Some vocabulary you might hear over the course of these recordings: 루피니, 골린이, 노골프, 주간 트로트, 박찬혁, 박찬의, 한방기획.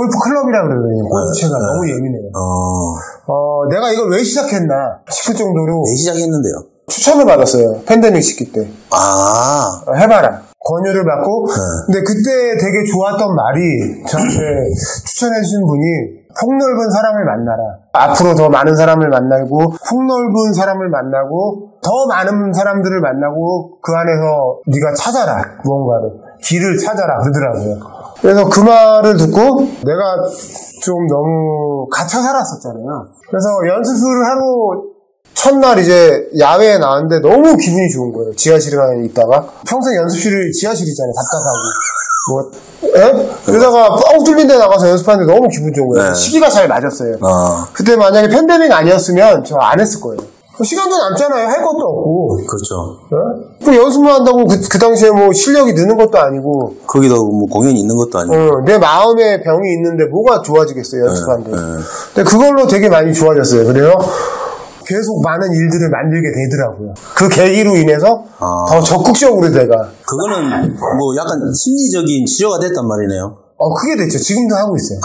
골프 클럽이라 그러거든요. 골프채가 너무 예민해요. 내가 이걸 왜 시작했나 싶을 정도로. 왜 시작했는데요? 추천을 받았어요. 팬데믹 시기 때. 해봐라. 권유를 받고. 근데 그때 되게 좋았던 말이 저한테 추천해주신 분이, 폭넓은 사람을 만나라. 앞으로 더 많은 사람을 만나고, 폭넓은 사람을 만나고, 더 많은 사람들을 만나고, 그 안에서 네가 찾아라. 무언가를. 길을 찾아라. 그러더라고요. 그래서 그 말을 듣고 내가 좀 너무 갇혀 살았었잖아요. 그래서 연습을 하러 첫날 이제 야외에 나왔는데 너무 기분이 좋은 거예요. 지하실에 있다가. 평생 연습실이 지하실이잖아요. 답답하고. 그러다가 뻥 뚫린 데 나가서 연습하는데 너무 기분 좋은 거예요. 시기가 잘 맞았어요. 그때 만약에 팬데믹 아니었으면 저 안 했을 거예요. 시간도 남잖아요. 할 것도 없고. 그렇죠. 네? 그 연습만 한다고 그 당시에 뭐 실력이 느는 것도 아니고. 거기다 뭐 공연이 있는 것도 아니고. 내 마음에 병이 있는데 뭐가 좋아지겠어요, 연습하는데. 근데 그걸로 되게 많이 좋아졌어요. 그래요? 계속 많은 일들을 만들게 되더라고요. 그 계기로 인해서 더 적극적으로 내가. 그거는 뭐 약간 심리적인 치료가 됐단 말이네요. 크게 됐죠. 지금도 하고 있어요.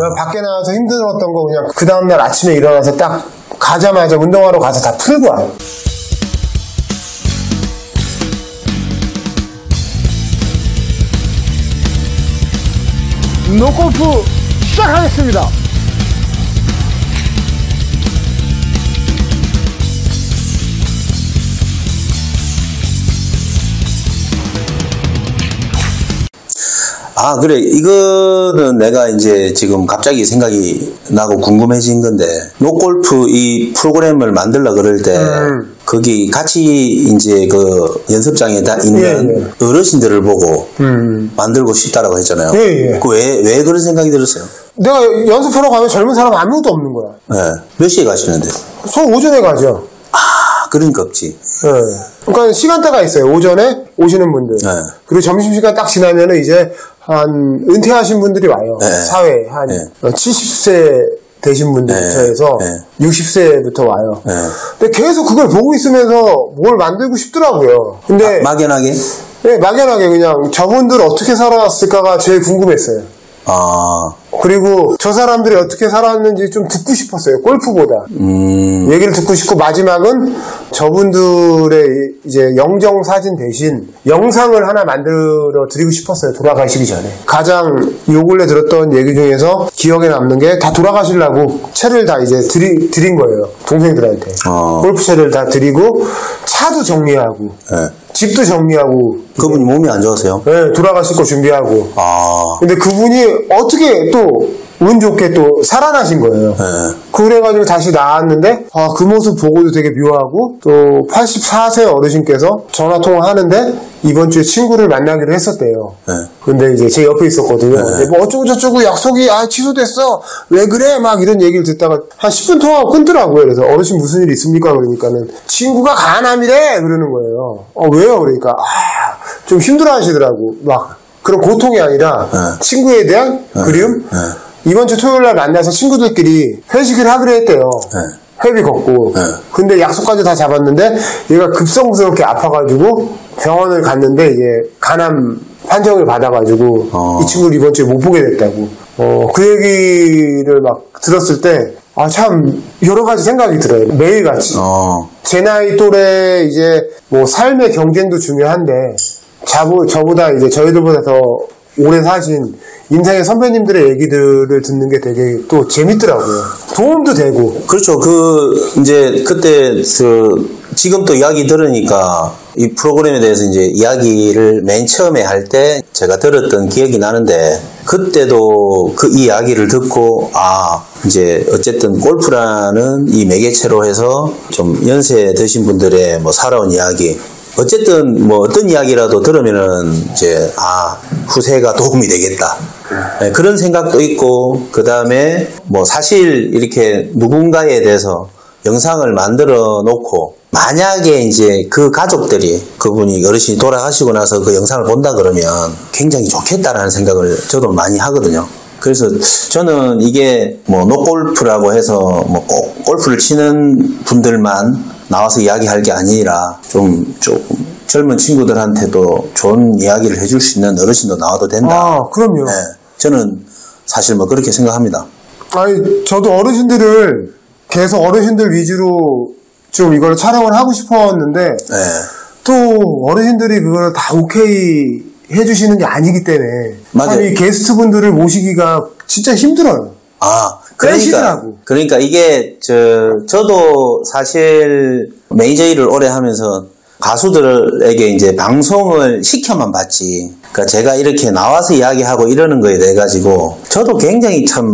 내가 밖에 나와서 힘들었던 거 그냥 그 다음날 아침에 일어나서 딱 가자마자 운동하러 가서 다 풀고 와요. 노골프 시작하겠습니다. 그래. 이거는 내가 이제 지금 갑자기 생각이 나고 궁금해진 건데, 노골프 이 프로그램을 만들려고 그럴 때, 거기 같이 이제 그 연습장에 다 있는 어르신들을 보고 만들고 싶다라고 했잖아요. 그 왜 그런 생각이 들었어요? 내가 연습하러 가면 젊은 사람 아무것도 없는 거야. 몇 시에 가시는데요? 저 오전에 가죠. 그러니까 없지. 그러니까 시간대가 있어요. 오전에 오시는 분들. 그리고 점심시간 딱 지나면은 이제 한 은퇴하신 분들이 와요. 사회 한 70세 되신 분들부터 해서 60세부터 와요. 근데 계속 그걸 보고 있으면서 뭘 만들고 싶더라고요. 근데 막연하게? 네, 막연하게 그냥 저분들 어떻게 살아왔을까가 제일 궁금했어요. 그리고 저 사람들이 어떻게 살았는지 좀 듣고 싶었어요. 골프보다 얘기를 듣고 싶고, 마지막은 저분들의 이제 영정 사진 대신 영상을 하나 만들어 드리고 싶었어요. 돌아가시기 전에. 가장 요 근래 들었던 얘기 중에서 기억에 남는 게, 다 돌아가시려고 채를 다 이제 드린 거예요. 동생들한테. 골프채를 다 드리고, 차도 정리하고 집도 정리하고. 그분이 몸이 안 좋으세요? 네, 돌아가실 거 준비하고. 근데 그분이 어떻게 또 운 좋게 또 살아나신 거예요. 그래가지고 다시 나왔는데, 그 모습 보고도 되게 묘하고, 또 84세 어르신께서 전화 통화하는데 이번 주에 친구를 만나기로 했었대요. 근데 이제 제 옆에 있었거든요. 뭐 어쩌고 저쩌고 약속이 취소됐어. 왜 그래? 막 이런 얘기를 듣다가 한 10분 통화하고 끊더라고요. 그래서 어르신 무슨 일 있습니까? 그러니까는 친구가 간암이래 그러는 거예요. 왜요? 그러니까 좀 힘들어하시더라고. 막 그런 고통이 아니라 친구에 대한 그리움. 이번 주 토요일 날 만나서 친구들끼리 회식을 하기로 했대요. 회비 걷고. 근데 약속까지 다 잡았는데 얘가 급성스럽게 아파가지고 병원을 갔는데, 이제 간암 판정을 받아가지고 이 친구를 이번 주에 못 보게 됐다고. 그 얘기를 막 들었을 때 참 여러 가지 생각이 들어요. 매일같이. 제 나이 또래 이제 뭐 삶의 경쟁도 중요한데, 저보다 이제 저희들보다 더 오래 사신 인생의 선배님들의 얘기들을 듣는 게 되게 또 재밌더라고요. 도움도 되고. 그렇죠. 이제 그때 지금 또 이야기 들으니까 이 프로그램에 대해서 이제 이야기를 맨 처음에 할 때 제가 들었던 기억이 나는데, 그때도 그 이야기를 듣고 이제 어쨌든 골프라는 이 매개체로 해서 좀 연세 드신 분들의 뭐 살아온 이야기, 어쨌든 뭐 어떤 이야기라도 들으면은 이제 후세가 도움이 되겠다. 그런 생각도 있고, 그 다음에 뭐 사실 이렇게 누군가에 대해서 영상을 만들어 놓고, 만약에 이제 그 가족들이, 그분이 어르신이 돌아가시고 나서 그 영상을 본다 그러면 굉장히 좋겠다라는 생각을 저도 많이 하거든요. 그래서 저는 이게 뭐 노골프라고 해서 뭐 꼭 골프를 치는 분들만 나와서 이야기할 게 아니라 조금 젊은 친구들한테도 좋은 이야기를 해줄 수 있는 어르신도 나와도 된다. 그럼요. 저는 사실 뭐 그렇게 생각합니다. 아니, 저도 어르신들을 계속 어르신들 위주로 좀 이걸 촬영을 하고 싶었는데 네. 또 어르신들이 그걸 다 오케이 해주시는 게 아니기 때문에 맞아요. 이 게스트분들을 모시기가 진짜 힘들어요. 아, 그러니까 이게 저도 사실 메이저 일을 오래 하면서 가수들에게 이제 방송을 시켜만 봤지. 그러니까 제가 이렇게 나와서 이야기하고 이러는 거에 대해 가지고 저도 굉장히 참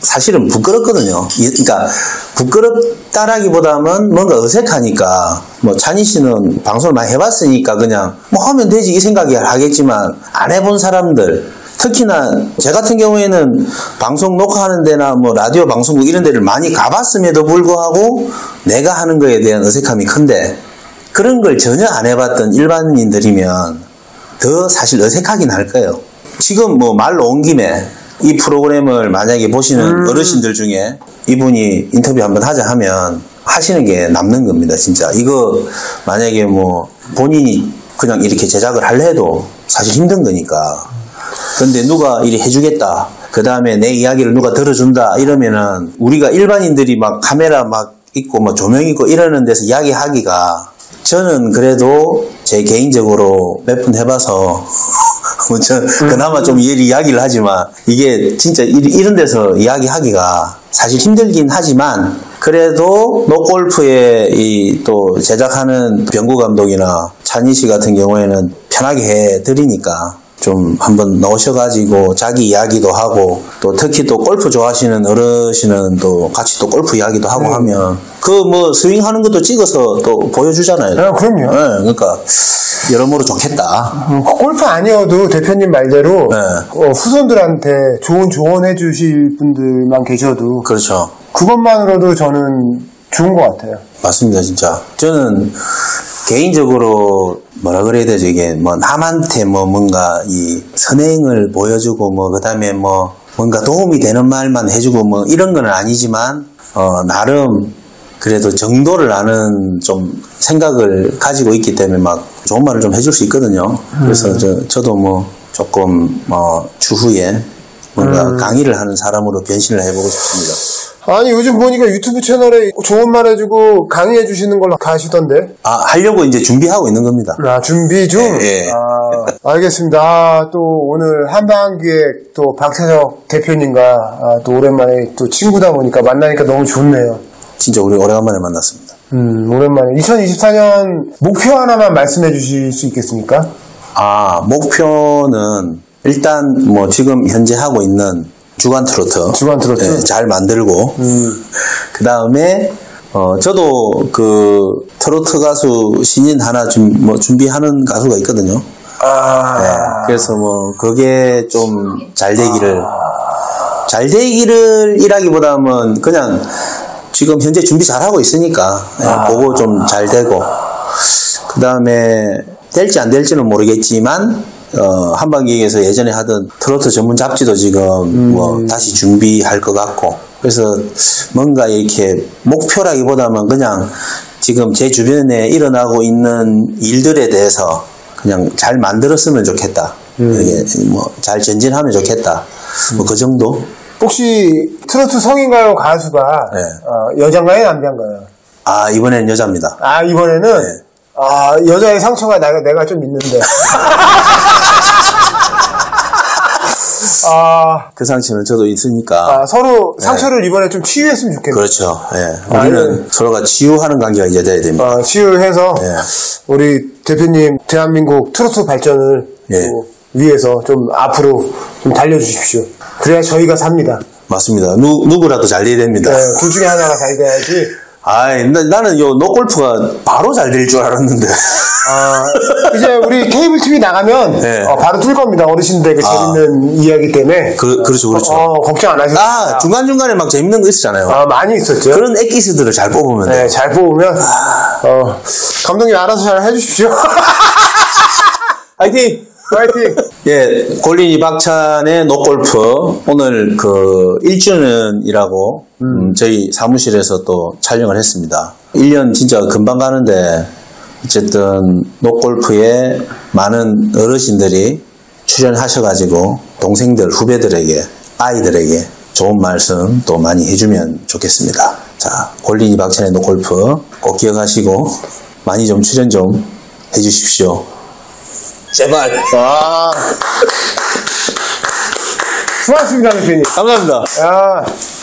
사실은 부끄럽거든요. 그러니까 부끄럽다라기보다는 뭔가 어색하니까 뭐 찬희 씨는 방송을 많이 해봤으니까 그냥 뭐 하면 되지 이 생각이 하겠지만 안 해본 사람들. 특히나 제 같은 경우에는 방송 녹화하는 데나 뭐 라디오 방송국 이런 데를 많이 가봤음에도 불구하고 내가 하는 거에 대한 어색함이 큰데 그런 걸 전혀 안 해봤던 일반인들이면 더 사실 어색하긴 할 거예요. 지금 뭐 말로 온 김에 이 프로그램을 만약에 보시는 어르신들 중에 이분이 인터뷰 한번 하자 하면 하시는 게 남는 겁니다. 진짜 이거 만약에 뭐 본인이 그냥 이렇게 제작을 하려 해도 사실 힘든 거니까. 근데 누가 이리 해주겠다. 그 다음에 내 이야기를 누가 들어준다. 이러면은 우리가 일반인들이 막 카메라 막 있고 막 조명 있고 이러는 데서 이야기하기가 저는 그래도 제 개인적으로 몇 분 해봐서 그나마 좀 이야기를 하지만 이게 진짜 이런 데서 이야기하기가 사실 힘들긴 하지만 그래도 노골프에 이 또 제작하는 병구 감독이나 찬희 씨 같은 경우에는 편하게 해드리니까 좀 한번 넣으셔가지고 자기 이야기도 하고 또 특히 또 골프 좋아하시는 어르신은 또 같이 또 골프 이야기도 하고 하면 그 뭐 스윙하는 것도 찍어서 또 보여주잖아요. 아, 그럼요. 네, 그러니까 여러모로 좋겠다. 골프 아니어도 대표님 말대로 네. 후손들한테 좋은 조언해 주실 분들만 계셔도 그렇죠. 그것만으로도 저는 좋은 것 같아요. 맞습니다. 진짜 저는 개인적으로 뭐라 그래야 되죠? 이게 뭐 남한테 뭐 뭔가 이 선행을 보여주고 뭐 그다음에 뭐 뭔가 도움이 되는 말만 해주고 뭐 이런 건 아니지만 나름 그래도 정도를 아는 좀 생각을 가지고 있기 때문에 막 좋은 말을 좀 해줄 수 있거든요. 그래서 저도 뭐 조금 뭐 추후에 뭔가 강의를 하는 사람으로 변신을 해보고 싶습니다. 아니 요즘 보니까 유튜브 채널에 좋은 말 해주고 강의해 주시는 걸로 가시던데. 아 하려고 이제 준비하고 있는 겁니다. 아 준비 중? 예, 예. 아, 알겠습니다. 아, 또 오늘 한방기획 또 박찬혁 대표님과 또 오랜만에 또 친구다 보니까 만나니까 너무 좋네요. 진짜 우리 오래간만에 만났습니다. 오랜만에 2024년 목표 하나만 말씀해 주실 수 있겠습니까? 아 목표는 일단 뭐 지금 현재 하고 있는 주간 트로트 네, 잘 만들고 그 다음에 저도 그 트로트 가수 신인 하나 뭐 준비하는 가수가 있거든요. 아 네, 그래서 뭐 그게 좀 잘 되기를 이라기보다는 그냥 지금 현재 준비 잘 하고 있으니까 네, 그거 좀 잘 되고 그 다음에 될지 안 될지는 모르겠지만. 한방기획에서 예전에 하던 트로트 전문 잡지도 지금 뭐 다시 준비할 것 같고 그래서 뭔가 이렇게 목표라기보다는 그냥 지금 제 주변에 일어나고 있는 일들에 대해서 그냥 잘 만들었으면 좋겠다. 뭐 잘 전진하면 좋겠다. 뭐 그 정도. 혹시 트로트 성인가요 가수가 네. 여잔가요 남잔가요? 아 이번에는 여자입니다. 아 이번에는 네. 아 여자의 상처가 내가 좀 있는데. 아, 그 상처는 저도 있으니까. 아, 서로 상처를 네. 이번에 좀 치유했으면 좋겠네요. 그렇죠. 예. 우리는 서로가 치유하는 관계가 이제 돼야 됩니다. 아, 치유해서 예. 우리 대표님 대한민국 트로트 발전을 예. 위해서 좀 앞으로 좀 달려주십시오. 그래야 저희가 삽니다. 맞습니다. 누구라도 잘 돼야 됩니다. 네, 둘 중에 하나가 잘 돼야지. 아이, 나는 요 노골프가 바로 잘 될 줄 알았는데. 아, 이제 우리 케이블 TV 나가면 네. 바로 뜰 겁니다. 어르신들 그 재밌는 이야기 때문에. 그렇죠. 걱정 안 하셔도. 아, 중간중간에 막 재밌는 거 있었잖아요. 아, 많이 있었죠. 그런 액기스들을 잘 뽑으면 돼요. 네, 잘 뽑으면. 감독님 알아서 잘 해주십시오. 화이팅! 파이팅! 예, 골린이 박찬의 노골프 오늘 그 1주년이라고 저희 사무실에서 또 촬영을 했습니다. 1년 진짜 금방 가는데 어쨌든 노골프에 많은 어르신들이 출연하셔가지고 동생들 후배들에게 아이들에게 좋은 말씀 또 많이 해주면 좋겠습니다. 자, 골린이 박찬의 노골프 꼭 기억하시고 많이 좀 출연 좀 해주십시오. 제발. 와. 수고하셨습니다, 루피니. 감사합니다. 야.